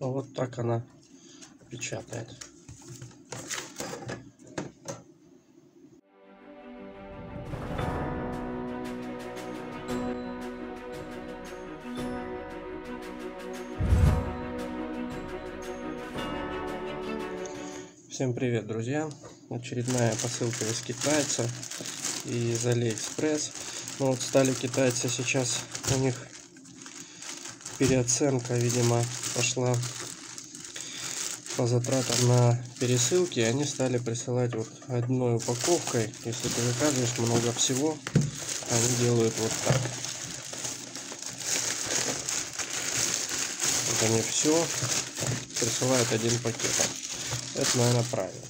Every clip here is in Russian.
Вот так она печатает. Всем привет, друзья! Очередная посылка из китайца и из AliExpress. Ну вот стали китайцы сейчас, у них переоценка, видимо, пошла по затратам на пересылки. Они стали присылать вот одной упаковкой. Если ты заказываешь много всего, они делают вот так. Вот они все присылают один пакет. Это, наверное, правильно.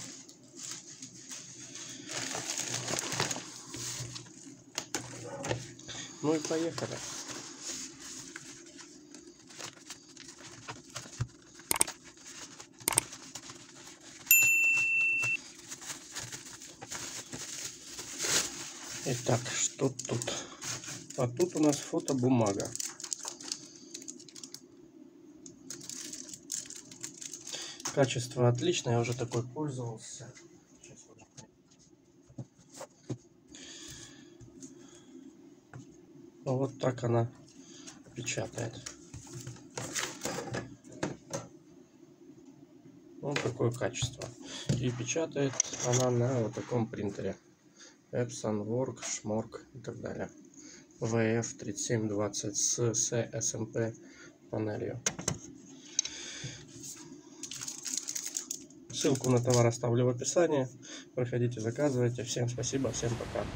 Ну и поехали. Итак, что тут? А тут у нас фотобумага. Качество отличное, я уже такой пользовался. Вот так она печатает. Вот такое качество. И печатает она на вот таком принтере. Эпсон, Ворк, Шморк и так далее. VF3720 с SMP панелью. Ссылку на товар оставлю в описании. Проходите, заказывайте. Всем спасибо, всем пока.